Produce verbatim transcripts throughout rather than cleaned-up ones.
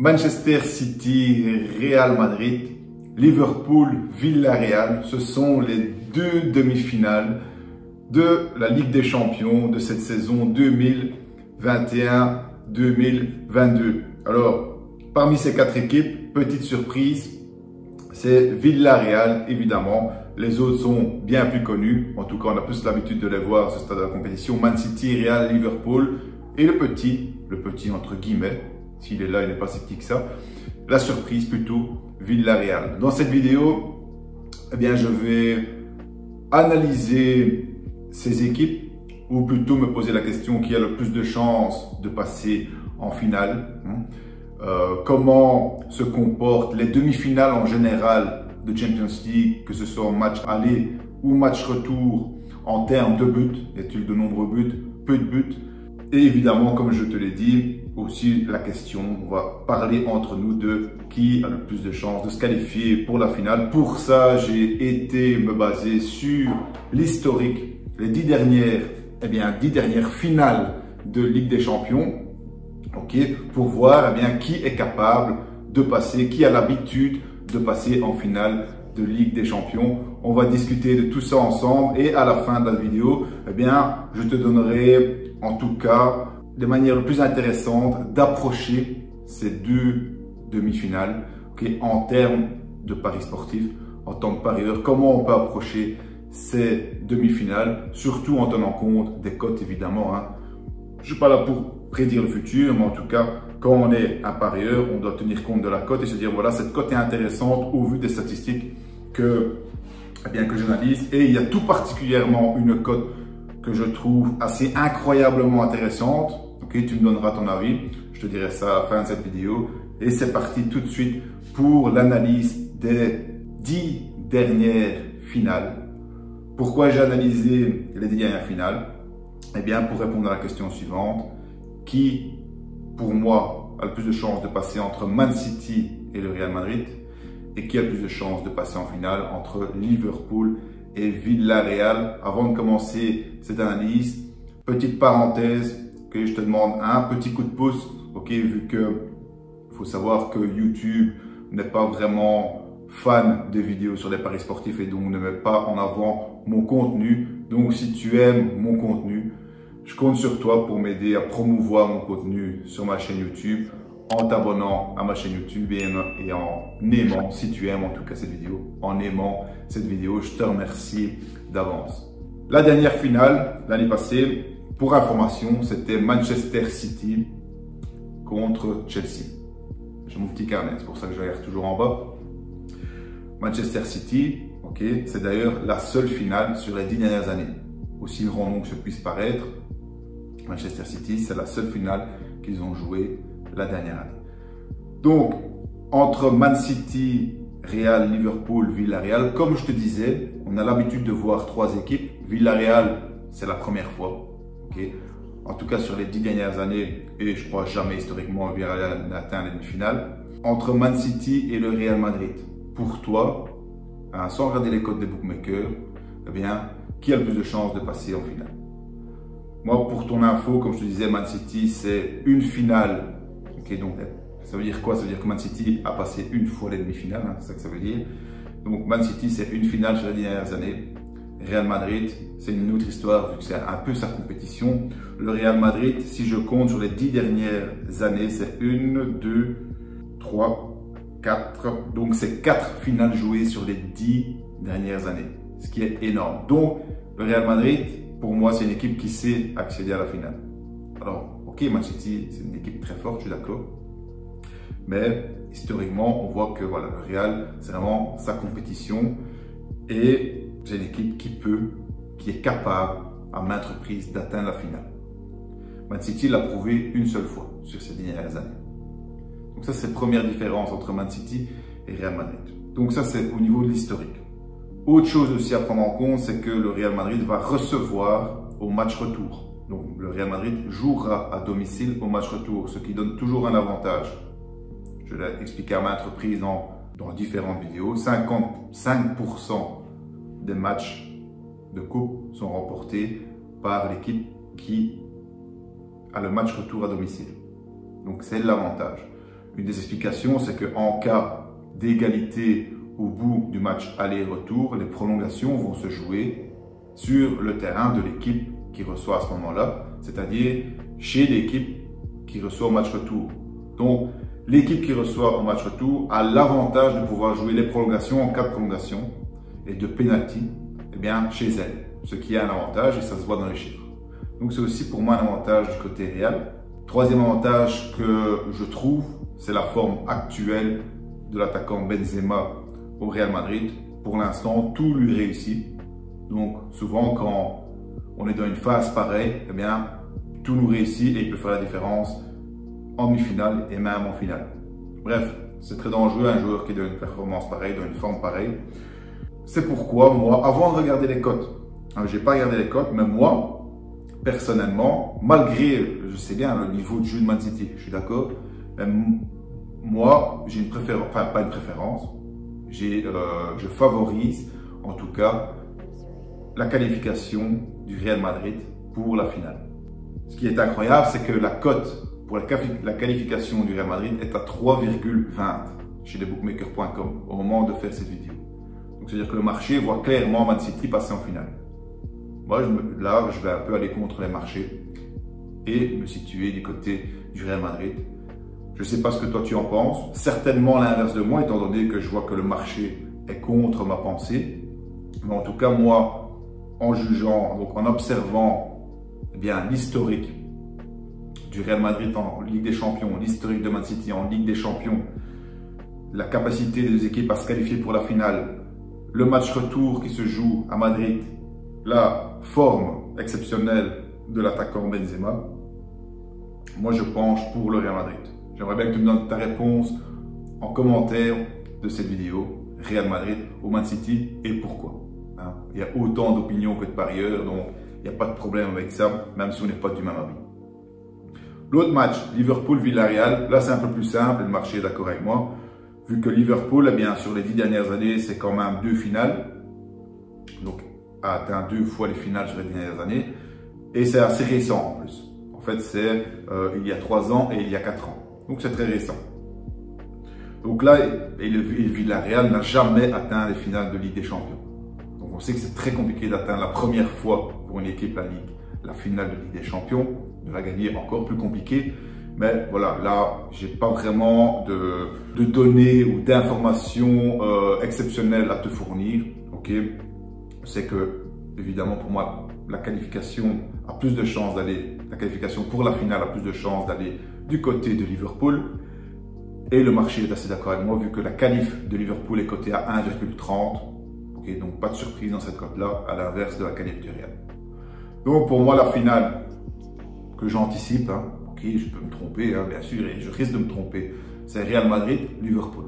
Manchester City, Real Madrid, Liverpool, Villarreal, ce sont les deux demi-finales de la Ligue des Champions de cette saison deux mille vingt et un deux mille vingt-deux. Alors, parmi ces quatre équipes, petite surprise, c'est Villarreal, évidemment. Les autres sont bien plus connus. En tout cas, on a plus l'habitude de les voir à ce stade de la compétition. Man City, Real, Liverpool. Et le petit, le petit entre guillemets, s'il est là, il n'est pas si petit que ça. La surprise plutôt, Villarreal. Dans cette vidéo, eh bien, je vais analyser ces équipes, ou plutôt me poser la question qui a le plus de chances de passer en finale. Euh, comment se comportent les demi-finales en général de Champions League, que ce soit en match aller ou match retour en termes de buts. Y a-t-il de nombreux buts, peu de buts? Et évidemment, comme je te l'ai dit, aussi la question, on va parler entre nous de qui a le plus de chances de se qualifier pour la finale. Pour ça, j'ai été me baser sur l'historique, les dix dernières, eh bien, dix dernières finales de Ligue des Champions, ok, pour voir eh bien, qui est capable de passer, qui a l'habitude de passer en finale de Ligue des Champions. On va discuter de tout ça ensemble et à la fin de la vidéo, eh bien, je te donnerai en tout cas, de manière la plus intéressante, d'approcher ces deux demi-finales, okay, en termes de paris sportif, en tant que parieur, comment on peut approcher ces demi-finales, surtout en tenant compte des cotes, évidemment. Hein. Je ne suis pas là pour prédire le futur, mais en tout cas, quand on est un parieur, on doit tenir compte de la cote et se dire, voilà, cette cote est intéressante au vu des statistiques que, eh bien, que j'analyse. Et il y a tout particulièrement une cote que je trouve assez incroyablement intéressante. Ok, tu me donneras ton avis, je te dirai ça à la fin de cette vidéo. Et c'est parti tout de suite pour l'analyse des dix dernières finales. Pourquoi j'ai analysé les dix dernières finales? Eh bien, pour répondre à la question suivante, qui, pour moi, a le plus de chances de passer entre Man City et le Real Madrid? Et qui a le plus de chances de passer en finale entre Liverpool et Villarreal? Avant de commencer cette analyse, petite parenthèse, que je te demande un petit coup de pouce, ok, vu que faut savoir que YouTube n'est pas vraiment fan des vidéos sur les paris sportifs et donc ne met pas en avant mon contenu. Donc si tu aimes mon contenu, je compte sur toi pour m'aider à promouvoir mon contenu sur ma chaîne YouTube en t'abonnant à ma chaîne YouTube et en aimant, si tu aimes en tout cas cette vidéo, en aimant cette vidéo, je te remercie d'avance. La dernière finale, l'année passée, pour information, c'était Manchester City contre Chelsea. J'ai mon petit carnet, c'est pour ça que je regarde toujours en bas. Manchester City, ok, c'est d'ailleurs la seule finale sur les dix dernières années. Aussi grand nom que ce puisse paraître, Manchester City, c'est la seule finale qu'ils ont jouée la dernière année. Donc, entre Man City, Real, Liverpool, Villarreal, comme je te disais, on a l'habitude de voir trois équipes. Villarreal, c'est la première fois. Okay. En tout cas, sur les dix dernières années, et je crois jamais historiquement, Villarreal n'a atteint la demi-finale. Entre Man City et le Real Madrid, pour toi, hein, sans regarder les codes des bookmakers, eh bien, qui a le plus de chances de passer en finale? Moi, pour ton info, comme je te disais, Man City, c'est une finale. Okay, donc, ça veut dire quoi? Ça veut dire que Man City a passé une fois les demi-finales, hein, c'est ça que ça veut dire. Donc, Man City, c'est une finale sur les dix dernières années. Real Madrid, c'est une autre histoire vu que c'est un peu sa compétition. Le Real Madrid, si je compte sur les dix dernières années, c'est une, deux, trois, quatre. Donc, c'est quatre finales jouées sur les dix dernières années, ce qui est énorme. Donc, le Real Madrid, pour moi, c'est une équipe qui sait accéder à la finale. Alors, ok, Man City, c'est une équipe très forte, je suis d'accord. Mais, historiquement, on voit que voilà, le Real, c'est vraiment sa compétition. Et c'est une équipe qui peut, qui est capable à maintes reprises d'atteindre la finale. Man City l'a prouvé une seule fois sur ces dernières années. Donc ça, c'est la première différence entre Man City et Real Madrid. Donc ça, c'est au niveau de l'historique. Autre chose aussi à prendre en compte, c'est que le Real Madrid va recevoir au match retour. Donc le Real Madrid jouera à domicile au match retour, ce qui donne toujours un avantage. Je l'ai expliqué à maintes reprises dans, dans différentes vidéos, cinquante-cinq pour cent des matchs de coupe sont remportés par l'équipe qui a le match retour à domicile. Donc c'est l'avantage. Une des explications, c'est qu'en cas d'égalité au bout du match aller-retour, les prolongations vont se jouer sur le terrain de l'équipe qui reçoit à ce moment-là, c'est-à-dire chez l'équipe qui reçoit au match retour. Donc, l'équipe qui reçoit au match retour a l'avantage de pouvoir jouer les prolongations en cas de prolongation et de pénalty, eh bien, chez elle, ce qui est un avantage et ça se voit dans les chiffres. Donc, c'est aussi pour moi un avantage du côté Real. Troisième avantage que je trouve, c'est la forme actuelle de l'attaquant Benzema au Real Madrid. Pour l'instant, tout lui réussit. Donc, souvent, quand on est dans une phase pareille, eh bien, tout nous réussit et il peut faire la différence en demi-finale et même en finale. Bref, c'est très dangereux un joueur qui donne une performance pareille, dans une forme pareille. C'est pourquoi, moi, avant de regarder les cotes, hein, j'ai pas regardé les cotes, mais moi, personnellement, malgré, je sais bien, le niveau de jeu de Man City, je suis d'accord, moi, j'ai une préférence, enfin, pas une préférence, j'ai, euh, je favorise, en tout cas, la qualification du Real Madrid pour la finale. Ce qui est incroyable, c'est que la cote pour la qualification du Real Madrid est à trois virgule vingt chez lesbookmakers point com au moment de faire cette vidéo. Donc, c'est-à-dire que le marché voit clairement Man City passer en finale. Moi, je me, là, je vais un peu aller contre les marchés et me situer du côté du Real Madrid. Je ne sais pas ce que toi tu en penses. Certainement l'inverse de moi, étant donné que je vois que le marché est contre ma pensée. Mais en tout cas, moi, en jugeant, donc en observant eh bien l'historique du Real Madrid en Ligue des Champions, l'historique de Man City en Ligue des Champions, la capacité des deux équipes à se qualifier pour la finale, le match retour qui se joue à Madrid, la forme exceptionnelle de l'attaquant Benzema, moi je penche pour le Real Madrid. J'aimerais bien que tu me donnes ta réponse en commentaire de cette vidéo. Real Madrid au Man City et pourquoi hein? Il y a autant d'opinions que de parieurs, donc il n'y a pas de problème avec ça, même si on n'est pas du même avis. L'autre match, Liverpool-Villarreal, là c'est un peu plus simple, le marché est d'accord avec moi, vu que Liverpool, eh bien, sur les dix dernières années, c'est quand même deux finales, donc a atteint deux fois les finales sur les dix dernières années, et c'est assez récent en plus. En fait, c'est euh, il y a trois ans et il y a quatre ans, donc c'est très récent. Donc là, et le, et le Villarreal n'a jamais atteint les finales de Ligue des Champions. Donc on sait que c'est très compliqué d'atteindre la première fois pour une équipe la Ligue, la finale de Ligue des Champions, de la gagner encore plus compliqué. Mais voilà, là, j'ai pas vraiment de, de données ou d'informations euh, exceptionnelles à te fournir. Ok, c'est que évidemment pour moi, la qualification a plus de chances d'aller, la qualification pour la finale a plus de chances d'aller du côté de Liverpool. Et le marché est assez d'accord avec moi, vu que la qualif de Liverpool est cotée à un virgule trente. Okay, donc, pas de surprise dans cette cote-là, à l'inverse de la qualif du Real. Donc, pour moi, la finale que j'anticipe, hein, okay, je peux me tromper, hein, bien sûr, et je risque de me tromper, c'est Real Madrid-Liverpool.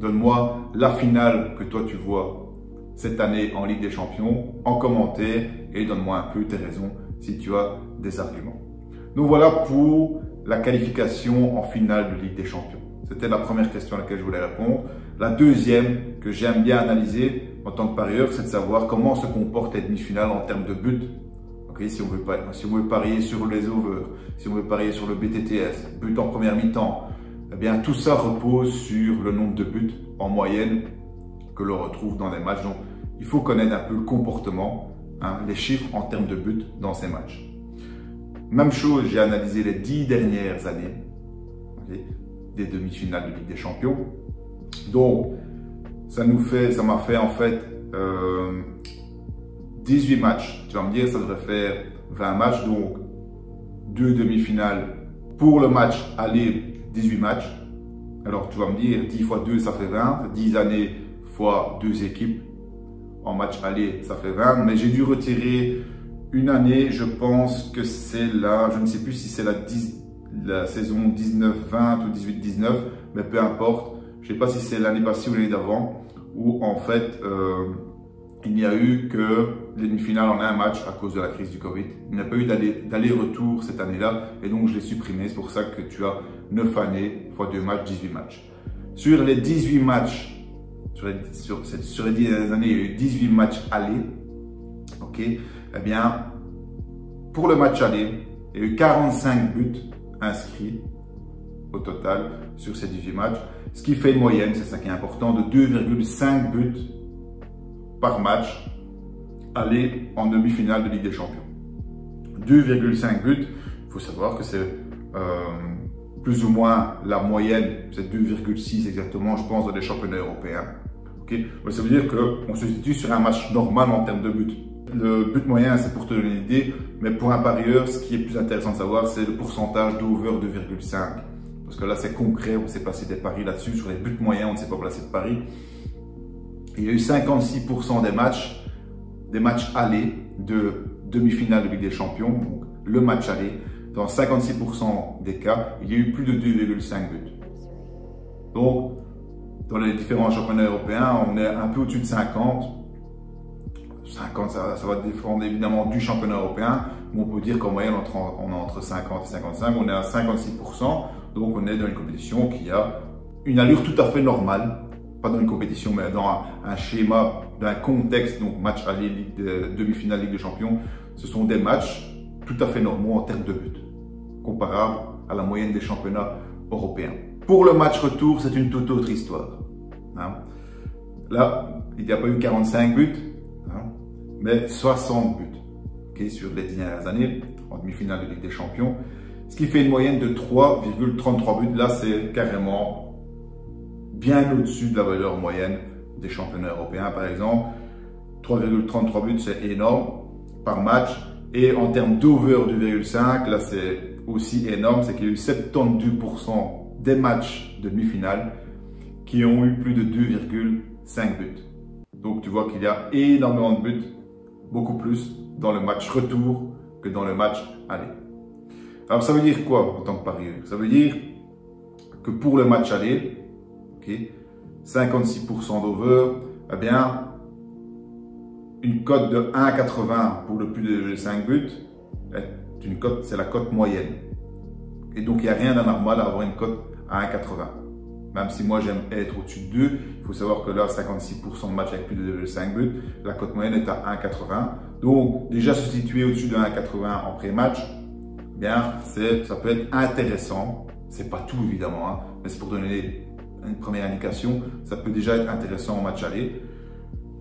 Donne-moi la finale que toi, tu vois cette année en Ligue des Champions, en commentaire, et donne-moi un peu tes raisons si tu as des arguments. Donc, voilà pour la qualification en finale de Ligue des Champions. C'était la première question à laquelle je voulais répondre. La deuxième que j'aime bien analyser en tant que parieur, c'est de savoir comment se comporte la demi-finale en termes de buts. Okay, si, on veut parier, si on veut parier sur les overs, si on veut parier sur le B T T S, but en première mi-temps, eh bien tout ça repose sur le nombre de buts en moyenne que l'on retrouve dans les matchs. Donc, il faut connaître un peu le comportement, hein, les chiffres en termes de buts dans ces matchs. Même chose, j'ai analysé les dix dernières années. Okay, des demi-finales de Ligue des Champions. Donc, ça nous fait, ça m'a fait en fait euh, dix-huit matchs. Tu vas me dire, ça devrait faire vingt matchs. Donc, deux demi-finales pour le match aller, dix-huit matchs. Alors, tu vas me dire, dix fois deux, ça fait vingt. dix années fois deux équipes en match aller, ça fait vingt. Mais j'ai dû retirer une année, je pense que c'est la, je ne sais plus si c'est la dix la saison dix-neuf vingt ou dix-huit dix-neuf, mais peu importe, je ne sais pas si c'est l'année passée ou l'année d'avant, où en fait, euh, il n'y a eu que les demi-finales en un match à cause de la crise du Covid. Il n'y a pas eu d'aller-retour cette année-là, et donc je l'ai supprimé. C'est pour ça que tu as neuf années fois deux matchs, dix-huit matchs. Sur les dix-huit matchs, sur les, sur, sur les dix dernières années, il y a eu dix-huit matchs aller. Ok, eh bien, pour le match aller, il y a eu quarante-cinq buts inscrits au total sur ces dix-huit matchs, ce qui fait une moyenne, c'est ça qui est important, de deux virgule cinq buts par match aller en demi-finale de Ligue des Champions. deux virgule cinq buts, il faut savoir que c'est euh, plus ou moins la moyenne, c'est deux virgule six exactement, je pense, dans les championnats européens. Okay? Mais ça veut dire qu'on se situe sur un match normal en termes de buts. Le but moyen, c'est pour te donner l'idée, mais pour un parieur, ce qui est plus intéressant de savoir, c'est le pourcentage d'over deux virgule cinq. Parce que là, c'est concret, on s'est passé des paris là-dessus. Sur les buts moyens, on ne s'est pas placé de paris. Il y a eu cinquante-six pour cent des matchs, des matchs allés de demi-finale de Ligue des Champions, donc le match aller. Dans cinquante-six pour cent des cas, il y a eu plus de deux virgule cinq buts. Donc, dans les différents championnats européens, on est un peu au-dessus de cinquante. cinquante, ça, ça va dépendre évidemment du championnat européen, mais on peut dire qu'en moyenne, on est entre cinquante et cinquante-cinq, on est à cinquante-six pour cent, donc on est dans une compétition qui a une allure tout à fait normale, pas dans une compétition, mais dans un, un schéma, dans un contexte, donc match aller, de, demi-finale, Ligue des Champions, ce sont des matchs tout à fait normaux en termes de but, comparables à la moyenne des championnats européens. Pour le match retour, c'est une toute autre histoire. Hein. Là, il n'y a pas eu quarante-cinq buts, mais soixante buts okay, sur les dernières années en demi-finale de Ligue des Champions, ce qui fait une moyenne de trois virgule trente-trois buts. Là, c'est carrément bien au-dessus de la valeur moyenne des championnats européens, par exemple. trois virgule trente-trois buts, c'est énorme par match. Et en termes d'over deux virgule cinq, là, c'est aussi énorme. C'est qu'il y a eu soixante-douze pour cent des matchs de demi-finale qui ont eu plus de deux virgule cinq buts. Donc, tu vois qu'il y a énormément de buts, beaucoup plus dans le match retour que dans le match aller. Alors ça veut dire quoi en tant que parieur? Ça veut dire que pour le match aller, okay, cinquante-six pour cent d'over, eh bien une cote de un virgule quatre-vingts pour le plus de deux virgule cinq buts, c'est la cote moyenne. Et donc il n'y a rien d'anormal à avoir une cote à un virgule quatre-vingts. Même si moi j'aime être au-dessus de deux, il faut savoir que là, cinquante-six pour cent de matchs avec plus de deux virgule cinq buts, la cote moyenne est à un virgule quatre-vingts. Donc, déjà se situer au-dessus de un virgule quatre-vingts en pré-match, eh bien, ça peut être intéressant. C'est pas tout évidemment, hein, mais c'est pour donner une première indication. Ça peut déjà être intéressant au match aller.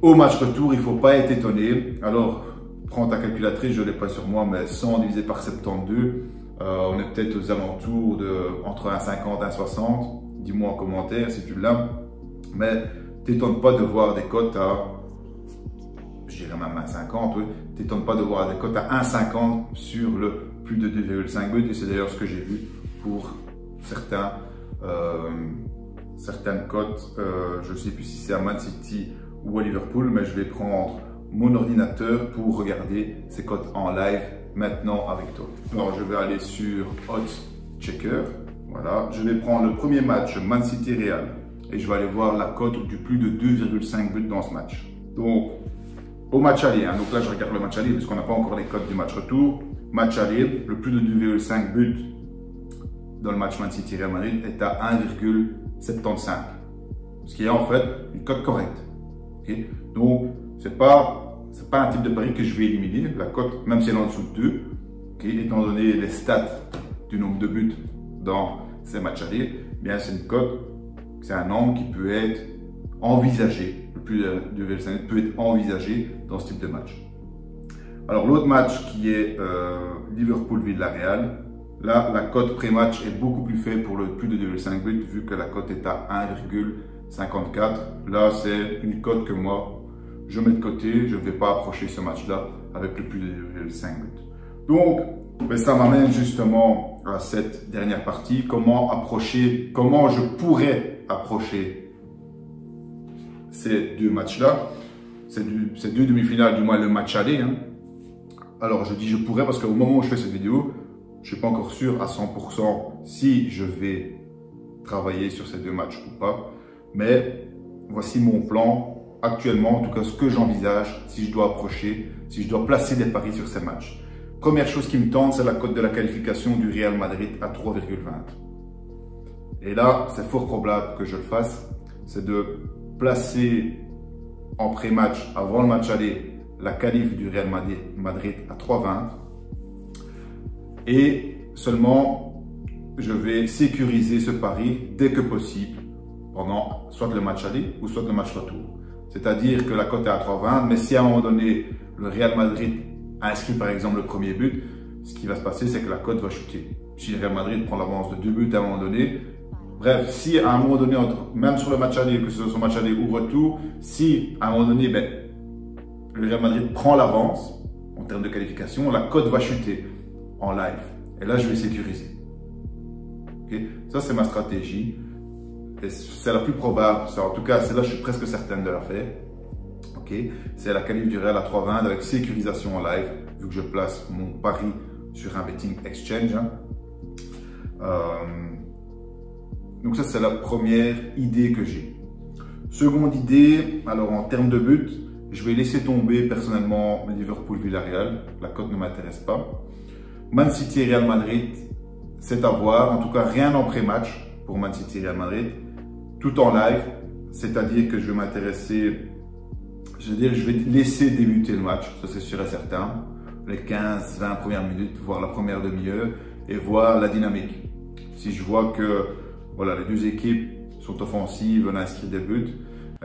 Au match retour, il ne faut pas être étonné. Alors, prends ta calculatrice, je ne l'ai pas sur moi, mais cent divisé par soixante-douze, euh, on est peut-être aux alentours de entre un virgule cinquante et un virgule soixante. Dis-moi en commentaire si tu l'as, mais t'étonne pas de voir des cotes à, je dirais même un virgule cinquante, oui, t'étonne pas de voir des cotes à un virgule cinquante sur le plus de deux virgule cinq buts, et c'est d'ailleurs ce que j'ai vu pour certains, euh, certaines cotes, euh, je ne sais plus si c'est à Man City ou à Liverpool, mais je vais prendre mon ordinateur pour regarder ces cotes en live maintenant avec toi. Alors je vais aller sur Odds Checker. Voilà, je vais prendre le premier match, Man City-Real, et je vais aller voir la cote du plus de deux virgule cinq buts dans ce match. Donc, au match aller, hein, donc là je regarde le match aller parce qu'on n'a pas encore les cotes du match retour. Match aller, le plus de deux virgule cinq buts dans le match Man City-Real Madrid est à un virgule soixante-quinze. Ce qui est en fait une cote correcte. Okay? Donc, ce n'est pas, c'est pas un type de pari que je vais éliminer. La cote, même si elle est en dessous de deux, okay, étant donné les stats du nombre de buts dans ces matchs allés, bien c'est une cote, c'est un nombre qui peut être envisagé, le plus de deux virgule cinq peut être envisagé dans ce type de match. Alors l'autre match qui est euh, Liverpool-Villarreal, là la cote pré-match est beaucoup plus faible pour le plus de deux virgule cinq buts vu que la cote est à un virgule cinquante-quatre. Là c'est une cote que moi je mets de côté, je ne vais pas approcher ce match-là avec le plus de deux virgule cinq buts. Donc mais ça m'amène justement à cette dernière partie, comment approcher, comment je pourrais approcher ces deux matchs-là, ces deux, deux demi-finales, du moins le match aller. Hein. Alors je dis je pourrais parce qu'au moment où je fais cette vidéo, je ne suis pas encore sûr à cent pour cent si je vais travailler sur ces deux matchs ou pas. Mais voici mon plan actuellement, en tout cas ce que j'envisage, si je dois approcher, si je dois placer des paris sur ces matchs. Première chose qui me tente, c'est la cote de la qualification du Real Madrid à trois virgule vingt. Et là, c'est fort probable que je le fasse. C'est de placer en pré-match, avant le match aller, la qualif du Real Madrid à trois virgule vingt. Et seulement je vais sécuriser ce pari dès que possible pendant soit le match aller ou soit le match retour. C'est-à-dire que la cote est à trois vingt, mais si à un moment donné, le Real Madrid inscrit par exemple le premier but, ce qui va se passer, c'est que la cote va chuter. Si le Real Madrid prend l'avance de deux buts à un moment donné, bref, si à un moment donné, même sur le match aller, que ce soit sur match aller ou retour, si à un moment donné, ben, le Real Madrid prend l'avance en termes de qualification, la cote va chuter en live. Et là, je vais sécuriser. Okay? Ça, c'est ma stratégie. C'est la plus probable. En tout cas, celle-là, je suis presque certaine de la faire. Okay? C'est la qualif du Real à trois vingt avec sécurisation en live, vu que je place mon pari sur un betting exchange. Hein. Euh, donc ça, c'est la première idée que j'ai. Seconde idée, alors en termes de but, je vais laisser tomber personnellement Liverpool-Villarreal. La cote ne m'intéresse pas. Man City-Real Madrid, c'est à voir. En tout cas, rien en pré-match pour Man City-Real Madrid. Tout en live, c'est-à-dire que je vais m'intéresser... Je veux dire, je vais laisser débuter le match, ça c'est sûr et certain. Les quinze vingt premières minutes, voire la première demi-heure, et voir la dynamique. Si je vois que voilà, les deux équipes sont offensives, on a inscrit des buts,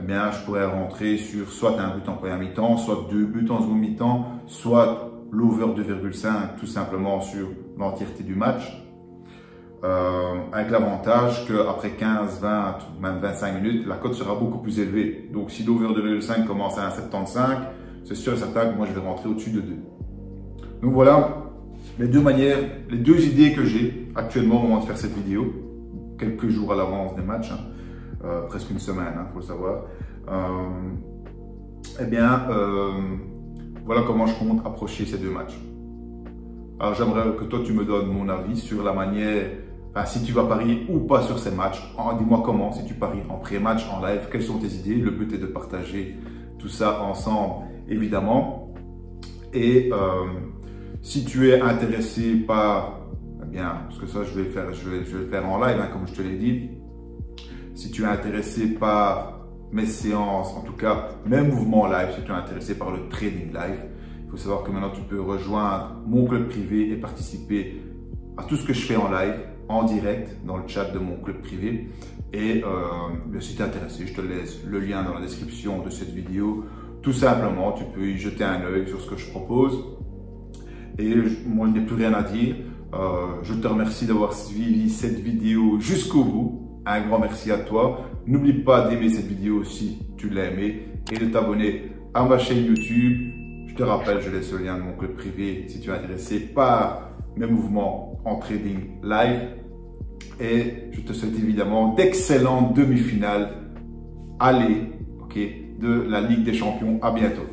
eh bien, je pourrais rentrer sur soit un but en première mi-temps, soit deux buts en seconde mi-temps, soit l'over deux virgule cinq tout simplement sur l'entièreté du match. Euh, avec l'avantage qu'après quinze vingt, même vingt-cinq minutes, la cote sera beaucoup plus élevée. Donc si l'over deux virgule cinq commence à un virgule soixante-quinze, c'est sûr et certain que moi je vais rentrer au-dessus de deux. Donc voilà les deux manières, les deux idées que j'ai actuellement au moment de faire cette vidéo, quelques jours à l'avance des matchs, hein, euh, presque une semaine, hein, faut le savoir. Eh bien, euh, voilà comment je compte approcher ces deux matchs. Alors j'aimerais que toi tu me donnes mon avis sur la manière, enfin, si tu vas parier ou pas sur ces matchs. Dis-moi comment, si tu paries en pré-match, en live, quelles sont tes idées. Le but est de partager tout ça ensemble, évidemment. Et... Euh, si tu es intéressé par, eh bien, parce que ça je vais le faire, je vais, je vais le faire en live, hein, comme je te l'ai dit. Si tu es intéressé par mes séances, en tout cas mes mouvements live, si tu es intéressé par le trading live, il faut savoir que maintenant tu peux rejoindre mon club privé et participer à tout ce que je fais en live, en direct, dans le chat de mon club privé. Et euh, si tu es intéressé, je te laisse le lien dans la description de cette vidéo. Tout simplement, tu peux y jeter un œil sur ce que je propose. Et moi, je n'ai plus rien à dire. Euh, je te remercie d'avoir suivi cette vidéo jusqu'au bout. Un grand merci à toi. N'oublie pas d'aimer cette vidéo si tu l'as aimée et de t'abonner à ma chaîne YouTube. Je te rappelle, je laisse le lien de mon club privé si tu es intéressé par mes mouvements en trading live. Et je te souhaite évidemment d'excellentes demi-finales. Allez, ok, de la Ligue des Champions. À bientôt.